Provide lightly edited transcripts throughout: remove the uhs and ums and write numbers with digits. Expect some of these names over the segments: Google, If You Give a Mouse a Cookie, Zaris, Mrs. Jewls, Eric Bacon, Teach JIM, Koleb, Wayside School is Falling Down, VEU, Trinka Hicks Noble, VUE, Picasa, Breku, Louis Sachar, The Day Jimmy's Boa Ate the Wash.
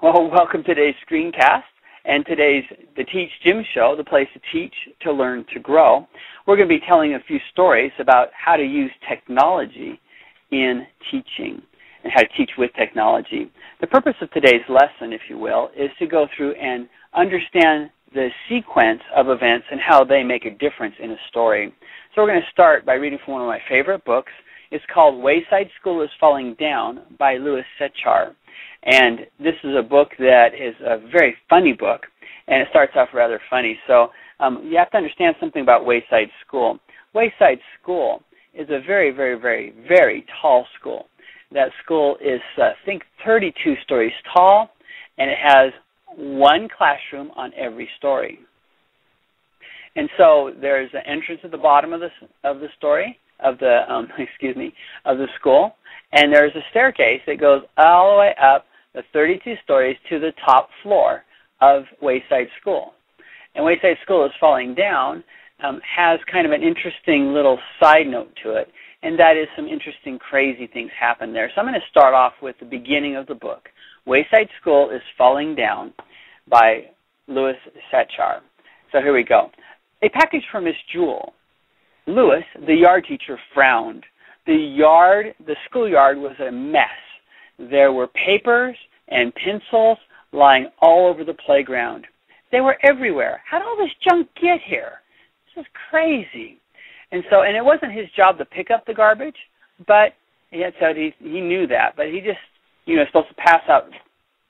Well, welcome to today's screencast and today's The Teach JIM Show, the place to teach, to learn, to grow. We're going to be telling a few stories about how to use technology in teaching and how to teach with technology. The purpose of today's lesson, if you will, is to go through and understand the sequence of events and how they make a difference in a story. So we're going to start by reading from one of my favorite books. It's called Wayside School is Falling Down by Louis Sachar. And this is a book that is a very funny book, and it starts off rather funny. So you have to understand something about Wayside School. Wayside School is a very, very, very, very tall school. That school is, I think, 32 stories tall, and it has one classroom on every story. And so there's an entrance at the bottom of the school, and there's a staircase that goes all the way up the 32 stories to the top floor of Wayside School. And Wayside School is Falling Down has kind of an interesting little side note to it, and that is some interesting crazy things happen there. So I'm going to start off with the beginning of the book. Wayside School is Falling Down by Louis Sachar. So here we go. A package for Miss Jewls. Louis, the yard teacher, frowned. The schoolyard was a mess. There were papers and pencils lying all over the playground. They were everywhere. How did all this junk get here? This is crazy. And it wasn't his job to pick up the garbage, but he knew that. But he just, supposed to pass out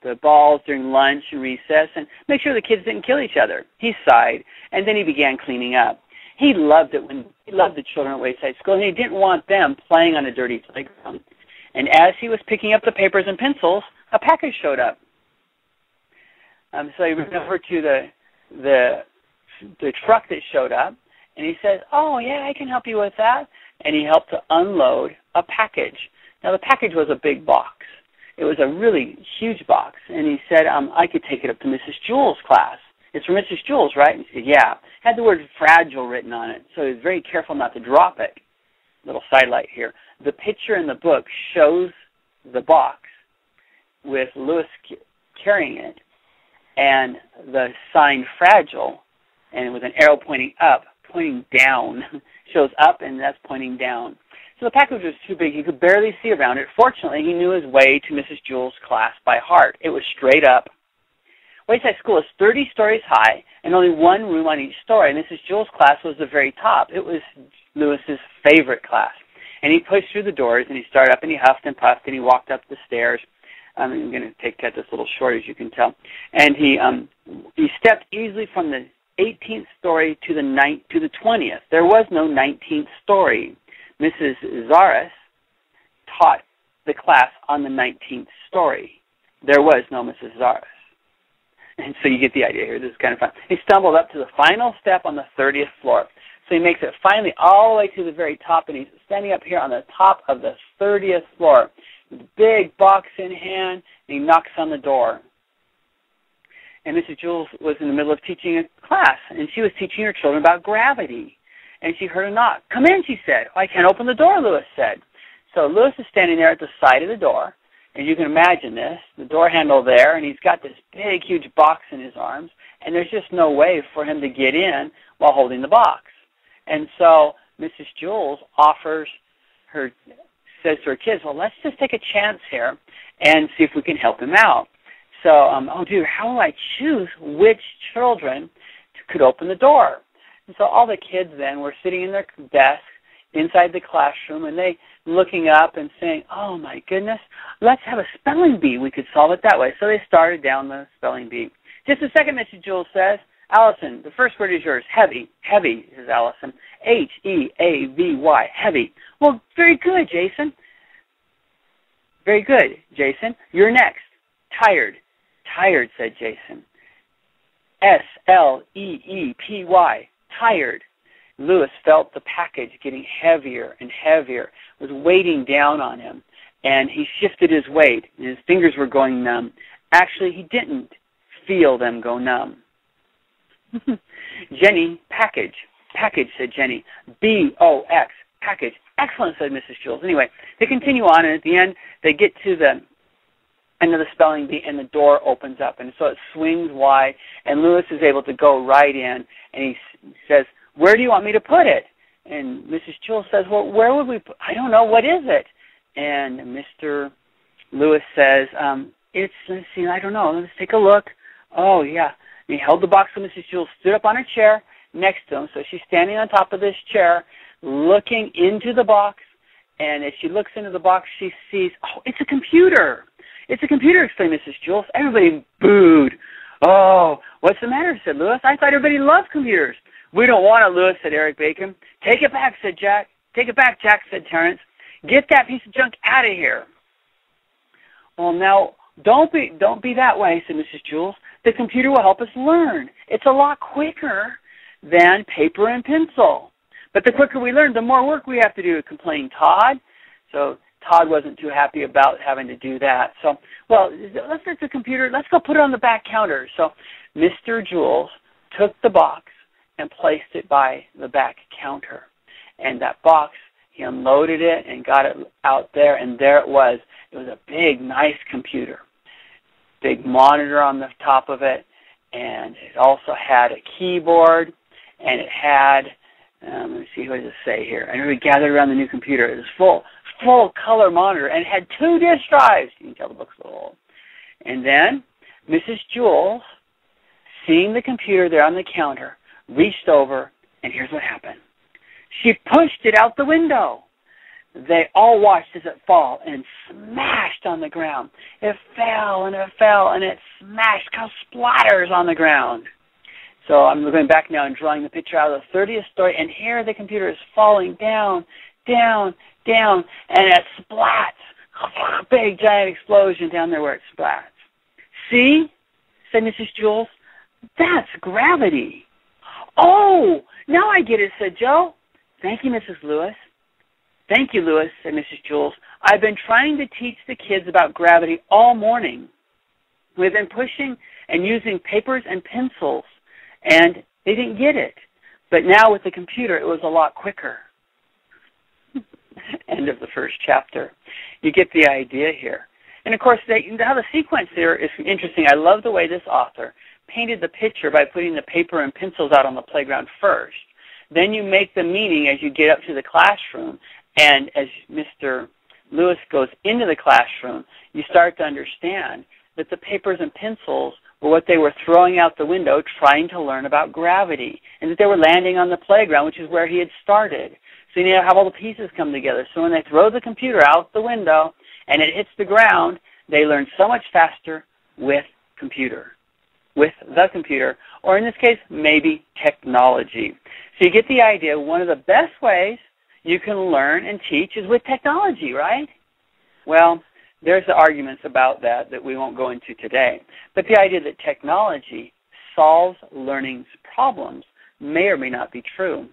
the balls during lunch and recess and make sure the kids didn't kill each other. He sighed, and then he began cleaning up. He loved it when he loved the children at Wayside School, and he didn't want them playing on a dirty playground. And as he was picking up the papers and pencils, a package showed up. So he went over to the truck that showed up, and he says, "Oh, yeah, I can help you with that." And he helped to unload a package. Now, the package was a big box. It was a really huge box. And he said, "I could take it up to Mrs. Jewls' class. It's for Mrs. Jewls, right?" And she said, "Yeah." Had the word fragile written on it, so he was very careful not to drop it. Little sidelight here. The picture in the book shows the box with Louis carrying it and the sign fragile, and with an arrow pointing up, pointing down, shows up, and that's pointing down. So the package was too big. He could barely see around it. Fortunately, he knew his way to Mrs. Jewls' class by heart. It was straight up. Wayside School is 30 stories high and only one room on each story. And Mrs. Jewls' class was the very top. It was Louis's favorite class. And he pushed through the doors, and he started up, and he huffed and puffed, and he walked up the stairs. I'm going to cut this a little short, as you can tell. And he stepped easily from the 18th story to the 20th. There was no 19th story. Mrs. Zaris taught the class on the 19th story. There was no Mrs. Zaris. And so you get the idea here. This is kind of fun. He stumbled up to the final step on the 30th floor. So he makes it finally all the way to the very top, and he's standing up here on the top of the 30th floor. Big box in hand, and he knocks on the door. And Mrs. Jewls was in the middle of teaching a class, and she was teaching her children about gravity. And she heard a knock. "Come in," she said. "I can't open the door," Louis said. So Louis is standing there at the side of the door. And you can imagine this, the door handle there, and he's got this big, huge box in his arms, and there's just no way for him to get in while holding the box. And so Mrs. Jewls says to her kids, "Well, let's just take a chance here and see if we can help him out." So, "Oh, dear, how do I choose which children could open the door?" And so all the kids then were sitting in their desks inside the classroom, and they looking up and saying, "Oh, my goodness, let's have a spelling bee. We could solve it that way." So they started down the spelling bee. "Just a second," Mrs. Jewls says. "Allison, the first word is yours. Heavy. Heavy," says Allison. "H-E-A-V-Y, heavy." "Well, very good, Jason. Very good, Jason. You're next. Tired. Tired," said Jason. "S-L-E-E-P-Y, tired." Louis felt the package getting heavier and heavier, was weighting down on him, and he shifted his weight, and his fingers were going numb. Actually, he didn't feel them go numb. "Jenny, package. Package," said Jenny. "B-O-X, package." "Excellent," said Mrs. Jewls. Anyway, they continue on, and at the end, they get to the into the spelling bee, and the door opens up. And so it swings wide, and Louis is able to go right in, and he says, "Where do you want me to put it?" And Mrs. Jewls says, "Well, where would we put it? I don't know. What is it?" And Mr. Louis says, let's see, I don't know. Let's take a look. Oh, yeah. And he held the box, and Mrs. Jewls stood up on her chair next to him. So she's standing on top of this chair, looking into the box. And as she looks into the box, she sees, oh, it's a computer. It's a computer, exclaimed Mrs. Jewls. Everybody booed. Oh, what's the matter, said Louis. I thought everybody loved computers. We don't want it, Louis, said Eric Bacon. Take it back, said Jack. Take it back, Jack, said Terrence. Get that piece of junk out of here. Well, now, don't be that way, said Mrs. Jewls. The computer will help us learn. It's a lot quicker than paper and pencil. But the quicker we learn, the more work we have to do, complained Todd. So Todd wasn't too happy about having to do that. So, well, let's get the computer. Let's go put it on the back counter. So Mr. Jewls took the box and placed it by the back counter. And that box, he unloaded it and got it out there, and there it was. It was a big, nice computer, big monitor on the top of it, and it also had a keyboard, and it had, let me see, what does it say here? And we gathered around the new computer. It was full-color monitor, and it had 2 disk drives. You can tell the book's a little old. And then Mrs. Jewls, seeing the computer there on the counter, reached over, and here's what happened. She pushed it out the window. They all watched as it fall and smashed on the ground. It fell, and it fell, and it smashed, kind of splatters on the ground. So I'm going back now and drawing the picture out of the 30th story, and here the computer is falling down, down, down, and it splats. Big, giant explosion down there where it splats. See, said Mrs. Jewls, that's gravity. Oh, now I get it, said Joe. Thank you, Mrs. Lewis. Thank you, Louis, said Mrs. Jewls. I've been trying to teach the kids about gravity all morning. We've been pushing and using papers and pencils, and they didn't get it. But now with the computer, it was a lot quicker. End of the first chapter. You get the idea here. And, of course, how the sequence here is interesting. I love the way this author painted the picture by putting the paper and pencils out on the playground first. Then you make the meaning as you get up to the classroom. And as Mr. Lewis goes into the classroom, you start to understand that the papers and pencils were what they were throwing out the window trying to learn about gravity, and that they were landing on the playground, which is where he had started. So you need to have all the pieces come together. So when they throw the computer out the window and it hits the ground, they learn so much faster with the computer, or in this case, maybe technology. So you get the idea. One of the best ways you can learn and teach is with technology, right? Well, there's the arguments about that we won't go into today. But the idea that technology solves learning's problems may or may not be true.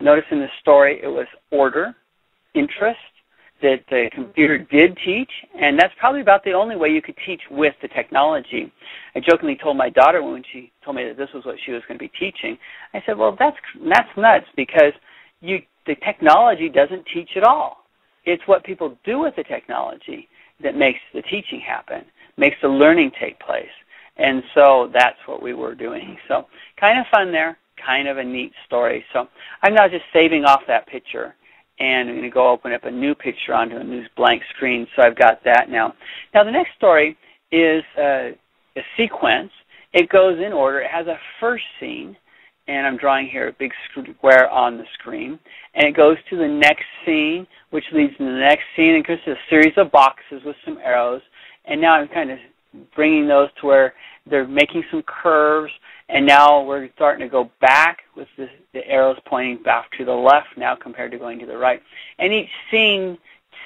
Notice in the story it was order, interest, that the computer did teach, and that's probably about the only way you could teach with the technology. I jokingly told my daughter when she told me that this was what she was going to be teaching, I said, well, that's nuts, because the technology doesn't teach at all. It's what people do with the technology that makes the teaching happen, makes the learning take place. And so that's what we were doing. So kind of fun there, kind of a neat story. So I'm now just saving off that picture, and I'm going to go open up a new picture onto a new blank screen. So I've got that now. Now the next story is a sequence. It goes in order. It has a first scene. And I'm drawing here a big square on the screen. And it goes to the next scene, which leads to the next scene. And it goes to a series of boxes with some arrows. And now I'm kind of bringing those to where they're making some curves. And now we're starting to go back with the arrows pointing back to the left now compared to going to the right. And each scene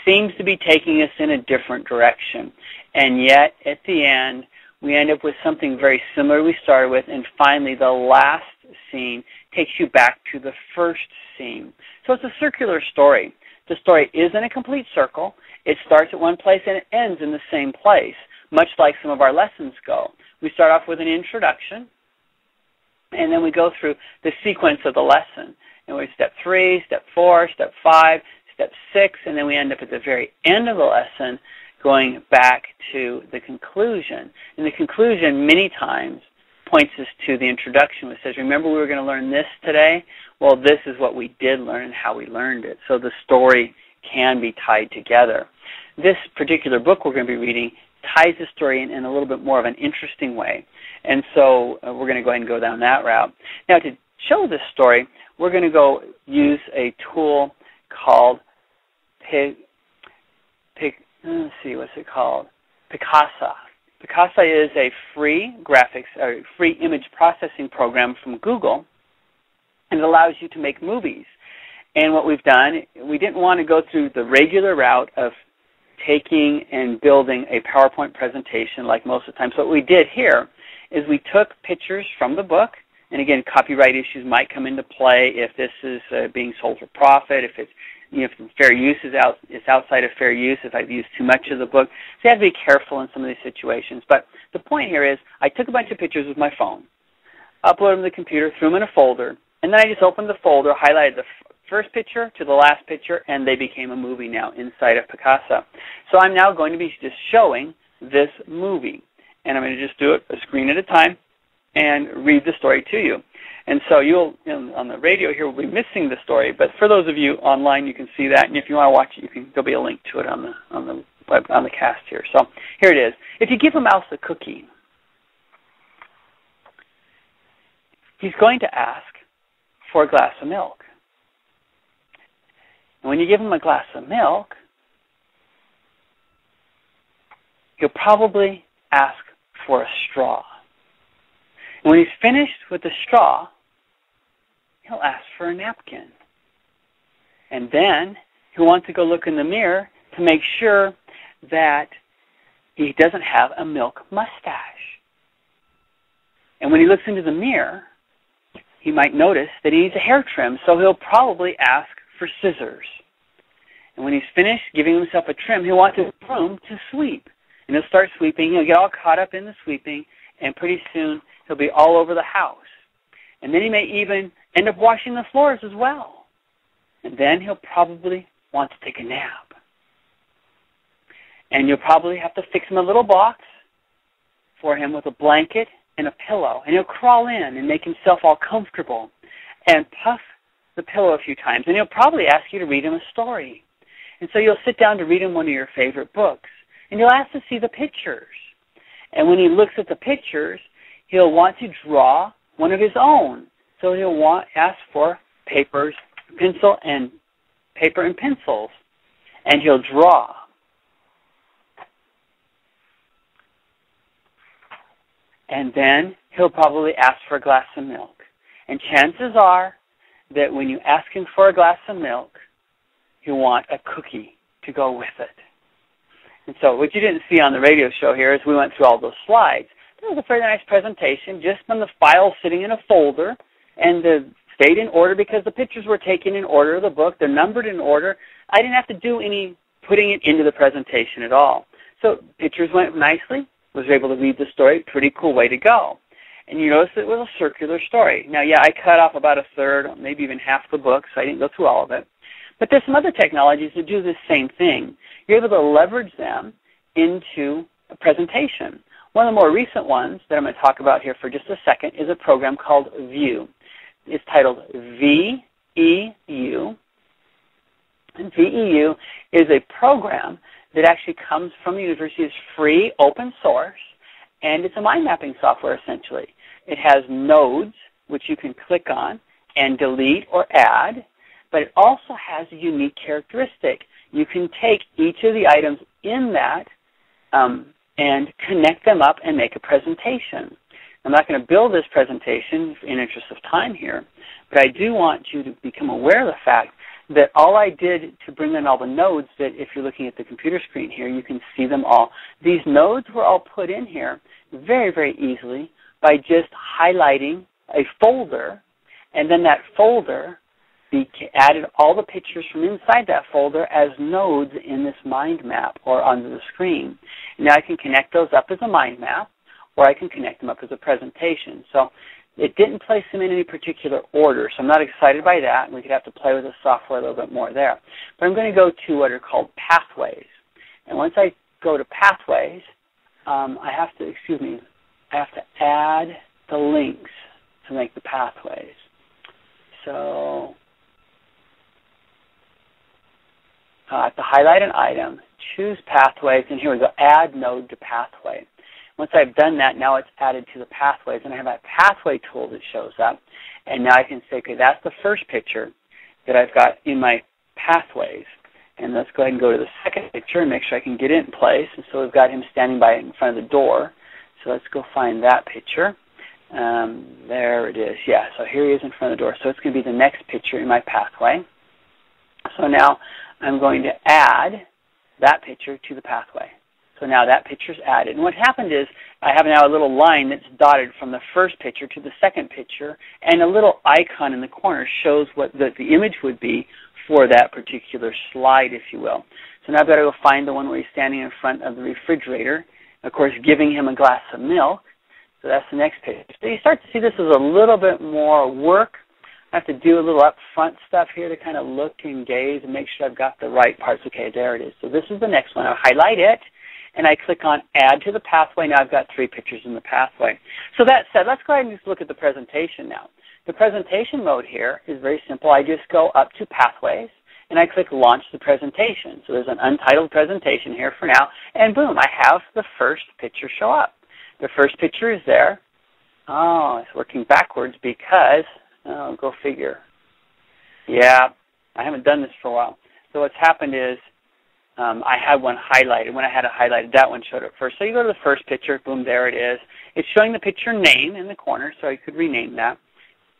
seems to be taking us in a different direction. And yet, at the end, we end up with something very similar we started with. And finally, the last scene takes you back to the first scene. So it's a circular story. The story isn't a complete circle. It starts at one place and it ends in the same place, much like some of our lessons go. We start off with an introduction, and then we go through the sequence of the lesson. And we're step 3, step 4, step 5, step 6, and then we end up at the very end of the lesson going back to the conclusion. And the conclusion many times points us to the introduction, which says, remember we were going to learn this today? Well, this is what we did learn and how we learned it. So the story can be tied together. This particular book we're going to be reading ties the story in a little bit more of an interesting way. And so we're going to go ahead and go down that route. Now, to show this story, we're going to go use a tool called Picasa. Picasa is a free graphics or free image processing program from Google, and it allows you to make movies. And what we've done, we didn't want to go through the regular route of taking and building a PowerPoint presentation like most of the time. So what we did here is we took pictures from the book, and again, copyright issues might come into play if this is being sold for profit, if it's if fair use is it's outside of fair use, if I've used too much of the book. So you have to be careful in some of these situations. But the point here is I took a bunch of pictures with my phone, uploaded them to the computer, threw them in a folder, and then I just opened the folder, highlighted the first picture to the last picture, and they became a movie now inside of Picasa. So I'm now going to be just showing this movie. And I'm going to just do it a screen at a time and read the story to you. And so you'll, on the radio here, we'll be missing the story. But for those of you online, you can see that. And if you want to watch it, you can, there'll be a link to it on the cast here. So here it is. If you give a mouse a cookie, he's going to ask for a glass of milk. And when you give him a glass of milk, he'll probably ask for a straw. And when he's finished with the straw, he'll ask for a napkin. And then he'll want to go look in the mirror to make sure that he doesn't have a milk mustache. And when he looks into the mirror, he might notice that he needs a hair trim, so he'll probably ask for scissors. And when he's finished giving himself a trim, he'll want his broom to sweep. And he'll start sweeping. He'll get all caught up in the sweeping, and pretty soon he'll be all over the house. And then he may even end up washing the floors as well. And then he'll probably want to take a nap. And you'll probably have to fix him a little box for him with a blanket and a pillow. And he'll crawl in and make himself all comfortable and puff the pillow a few times. And he'll probably ask you to read him a story. And so you'll sit down to read him one of your favorite books. And you'll ask to see the pictures. And when he looks at the pictures, he'll want to draw one of his own. So he'll ask for paper and pencils. And he'll draw. And then he'll probably ask for a glass of milk. And chances are that when you ask him for a glass of milk, he'll want a cookie to go with it. And so what you didn't see on the radio show here is we went through all those slides. That was a very nice presentation, just from the file sitting in a folder, and stayed in order because the pictures were taken in order of the book. They're numbered in order. I didn't have to do any putting it into the presentation at all. So pictures went nicely. Was able to read the story. Pretty cool way to go. And you notice it was a circular story. Now, yeah, I cut off about a third, maybe even half the book, so I didn't go through all of it. But there's some other technologies that do this same thing. You're able to leverage them into a presentation. One of the more recent ones that I'm going to talk about here for just a second is a program called VUE. It's titled VEU. And VEU is a program that actually comes from the university. It's free, open source, and it's a mind mapping software essentially. It has nodes, which you can click on and delete or add, but it also has a unique characteristic. You can take each of the items in that and connect them up and make a presentation. I'm not going to build this presentation in interest of time here, but I do want you to become aware of the fact that all I did to bring in all the nodes, that if you're looking at the computer screen here, you can see them all. These nodes were all put in here very, very easily by just highlighting a folder, and then that folder added all the pictures from inside that folder as nodes in this mind map or onto the screen. Now I can connect those up as a mind map, or I can connect them up as a presentation. So it didn't place them in any particular order, so I'm not excited by that, and we could have to play with the software a little bit more there. But I'm going to go to what are called pathways. And once I go to Pathways, I have to add the links to make the pathways. So I have to highlight an item, choose Pathways, and here we go, add node to pathway. Once I've done that, now it's added to the pathways, and I have a pathway tool that shows up, and now I can say, okay, that's the first picture that I've got in my pathways. And let's go ahead and go to the second picture and make sure I can get it in place. And so we've got him standing by in front of the door. So let's go find that picture. There it is. Yeah, so here he is in front of the door. So it's going to be the next picture in my pathway. So now I'm going to add that picture to the pathway. So now that picture is added. And what happened is I have now a little line that's dotted from the first picture to the second picture, and a little icon in the corner shows what the image would be for that particular slide, if you will. So now I've got to go find the one where he's standing in front of the refrigerator, of course giving him a glass of milk. So that's the next page. So you start to see this is a little bit more work. I have to do a little upfront stuff here to kind of look and gaze and make sure I've got the right parts. Okay, there it is. So this is the next one. I'll highlight it, and I click on Add to the Pathway. Now I've got three pictures in the pathway. So that said, let's go ahead and just look at the presentation now. The presentation mode here is very simple. I just go up to Pathways, and I click Launch the Presentation. So there's an untitled presentation here for now, and boom, I have the first picture show up. The first picture is there. Oh, it's working backwards because, oh, go figure. Yeah, I haven't done this for a while. So what's happened is I had one highlighted. When I had it highlighted, that one showed up first. So you go to the first picture, boom, there it is. It's showing the picture name in the corner, so I could rename that.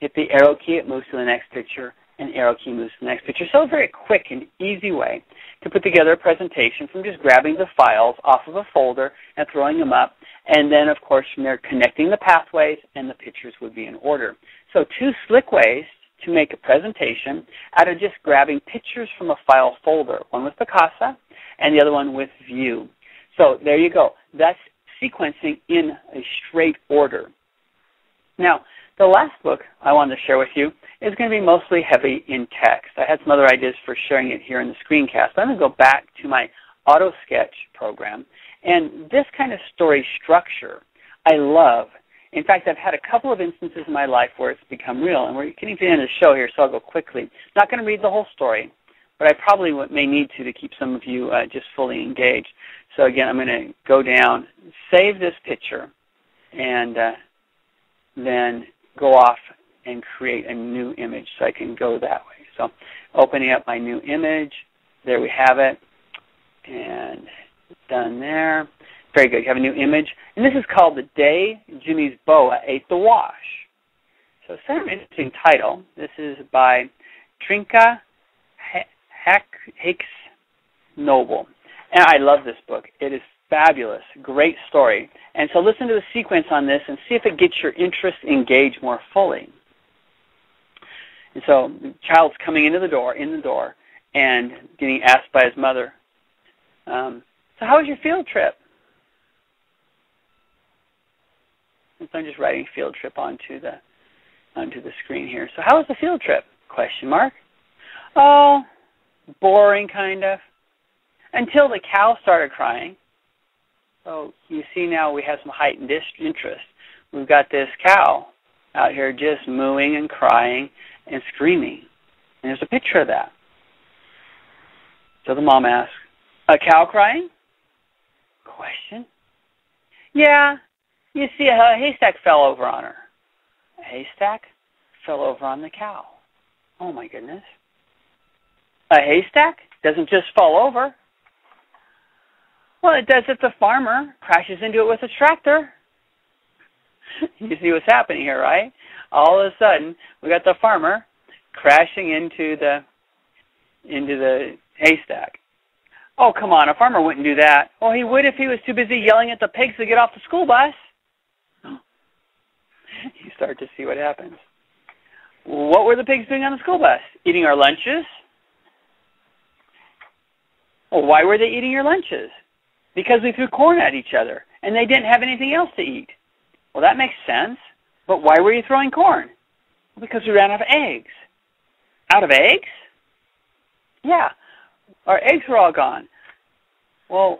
Hit the arrow key, it moves to the next picture, and arrow key moves to the next picture. So a very quick and easy way to put together a presentation from just grabbing the files off of a folder and throwing them up, and then, of course, from there connecting the pathways, and the pictures would be in order. So two slick ways to make a presentation out of just grabbing pictures from a file folder, one with Picasa and the other one with VUE. So there you go. That's sequencing in a straight order. Now, the last book I wanted to share with you is going to be mostly heavy in text. I had some other ideas for sharing it here in the screencast. I'm going to go back to my auto sketch program, and this kind of story structure I love. In fact, I've had a couple of instances in my life where it's become real, and we're getting to the end of the show here, so I'll go quickly. I'm not going to read the whole story, but I probably may need to keep some of you just fully engaged. So again, I'm going to go down, save this picture, and then go off and create a new image, so I can go that way. So opening up my new image, there we have it, and done there. Very good, you have a new image. And this is called The Day Jimmy's Boa Ate the Wash. So it's an interesting title. This is by Trinka Hicks Noble. And I love this book. It is fabulous, great story. And so listen to the sequence on this and see if it gets your interest engaged more fully. And so the child's coming into the door, and getting asked by his mother, so how was your field trip? And so I'm just writing field trip onto the screen here. So how was the field trip? Question mark. Oh, boring kind of. Until the cow started crying. So you see now we have some heightened interest. We've got this cow out here just mooing and crying and screaming. And there's a picture of that. So the mom asks, a cow crying? Question. Yeah, you see a haystack fell over on her. A haystack fell over on the cow. Oh my goodness. A haystack doesn't just fall over. Well, it does if the farmer crashes into it with a tractor. You see what's happening here, right? All of a sudden, we got the farmer crashing into the haystack. Oh, come on, a farmer wouldn't do that. Well, he would if he was too busy yelling at the pigs to get off the school bus. You start to see what happens. What were the pigs doing on the school bus? Eating our lunches? Well, why were they eating your lunches? Because we threw corn at each other, and they didn't have anything else to eat. Well, that makes sense, but why were you throwing corn? Well, because we ran out of eggs. Out of eggs? Yeah, our eggs were all gone. Well,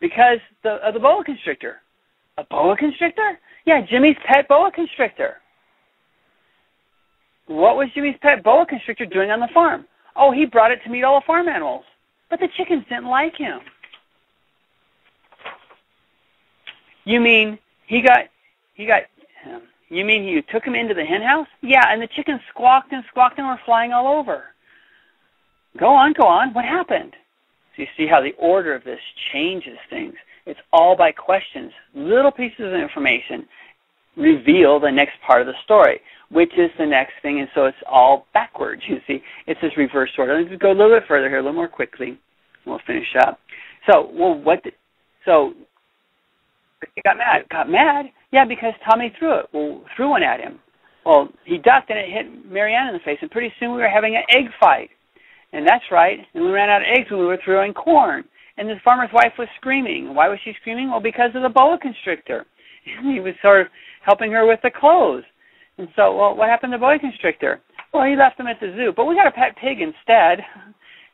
Because the boa constrictor. A boa constrictor? Yeah, Jimmy's pet boa constrictor. What was Jimmy's pet boa constrictor doing on the farm? Oh, he brought it to meet all the farm animals. But the chickens didn't like him. You mean you mean you took him into the hen house? Yeah, and the chickens squawked and squawked and were flying all over. Go on, go on. What happened? So you see how the order of this changes things. It's all by questions. Little pieces of information reveal the next part of the story, which is the next thing, and so it's all backwards, you see. It's this reverse order. Let's go a little bit further here, a little more quickly, and we'll finish up. So, he got mad. Got mad? Yeah, because Tommy threw one at him. Well, he ducked and it hit Marianne in the face, and pretty soon we were having an egg fight. And that's right, and we ran out of eggs when we were throwing corn. And the farmer's wife was screaming. Why was she screaming? Well, because of the boa constrictor. And he was sort of helping her with the clothes. And so, well, what happened to the boa constrictor? Well, he left him at the zoo, but we got a pet pig instead.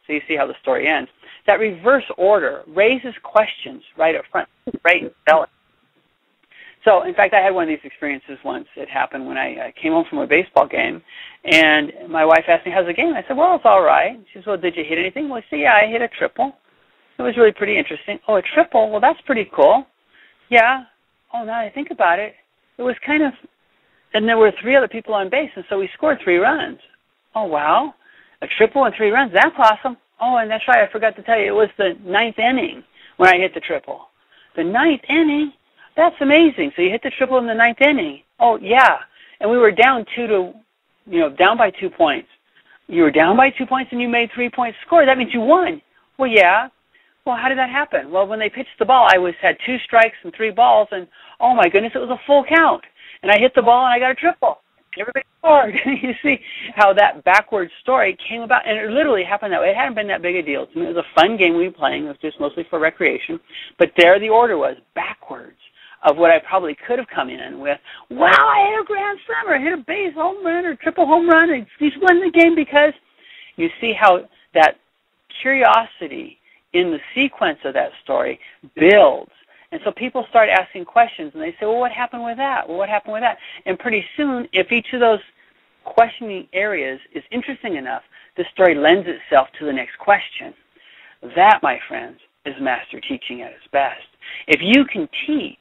So you see how the story ends. That reverse order raises questions right up front, right in the belly. So, in fact, I had one of these experiences once. It happened when I came home from a baseball game, and my wife asked me, how's the game? I said, well, it's all right. She said, well, did you hit anything? Well, I said, yeah, I hit a triple. It was really pretty interesting. Oh, a triple? Well, that's pretty cool. Yeah. Oh, now that I think about it, it was kind of, and there were three other people on base, and so we scored 3 runs. Oh, wow. A triple and 3 runs. That's awesome. Oh, and that's right. I forgot to tell you, it was the 9th inning when I hit the triple. The 9th inning? That's amazing. So you hit the triple in the 9th inning. Oh, yeah. And we were down down by 2 points. You were down by 2 points, and you made 3 points score. That means you won. Well, yeah. Well, how did that happen? Well, when they pitched the ball, I had 2 strikes and 3 balls, and oh my goodness, it was a full count. And I hit the ball and I got a triple. Everybody scored. You see how that backward story came about, and it literally happened that way. It hadn't been that big a deal. It was a fun game we were playing. It was just mostly for recreation. But there the order was backwards of what I probably could have come in with. Wow, I hit a grand slam or I hit a base home run or triple home run, and he's winning the game because you see how that curiosity in the sequence of that story builds. And so people start asking questions, and they say, well, what happened with that? Well, what happened with that? And pretty soon, if each of those questioning areas is interesting enough, the story lends itself to the next question. That, my friends, is master teaching at its best. If you can teach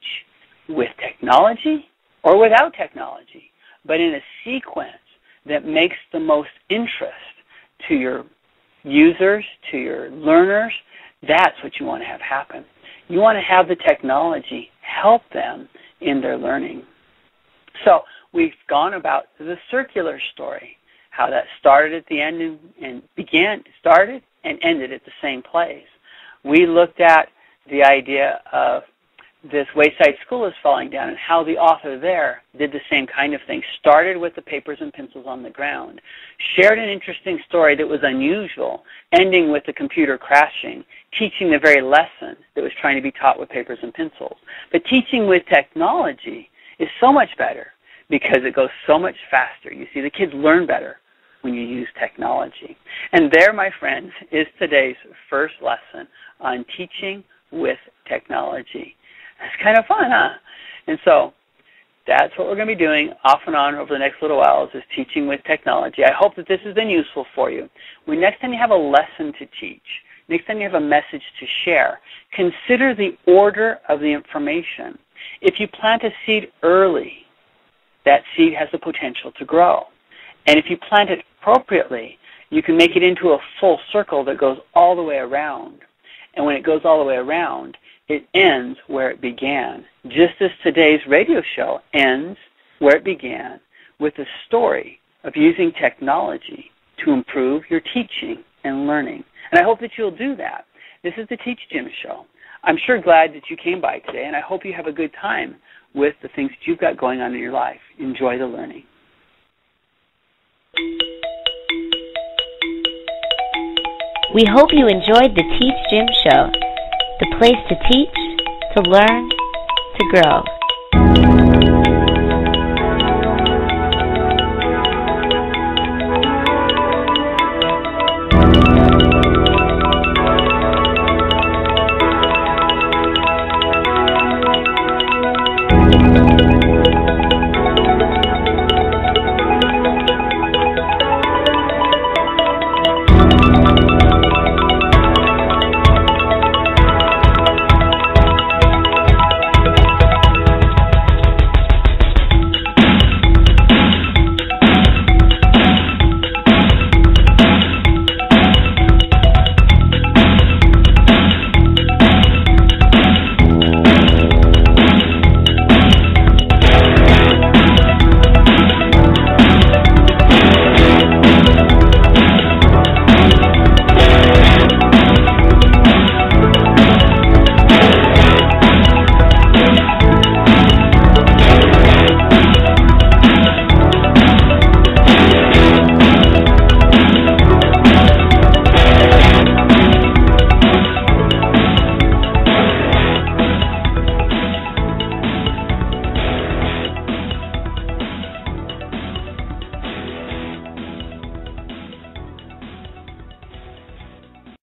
with technology or without technology, but in a sequence that makes the most interest to your users, to your learners, that's what you want to have happen. You want to have the technology help them in their learning. So we've gone about the circular story, how that started at the end and started and ended at the same place. We looked at the idea of this Wayside School is Falling Down and how the author there did the same kind of thing, started with the papers and pencils on the ground, shared an interesting story that was unusual, ending with the computer crashing, teaching the very lesson that was trying to be taught with papers and pencils. But teaching with technology is so much better because it goes so much faster. You see, the kids learn better when you use technology. And there, my friends, is today's first lesson on teaching with technology. It's kind of fun, huh? And so that's what we're going to be doing off and on over the next little while is teaching with technology. I hope that this has been useful for you. When next time you have a lesson to teach, next time you have a message to share, consider the order of the information. If you plant a seed early, that seed has the potential to grow. And if you plant it appropriately, you can make it into a full circle that goes all the way around. And when it goes all the way around, it ends where it began, just as today's radio show ends where it began, with a story of using technology to improve your teaching and learning. And I hope that you'll do that. This is the Teach JIM show. I'm sure glad that you came by today, and I hope you have a good time with the things that you've got going on in your life. Enjoy the learning. We hope you enjoyed the Teach JIM show. The place to teach, to learn, to grow.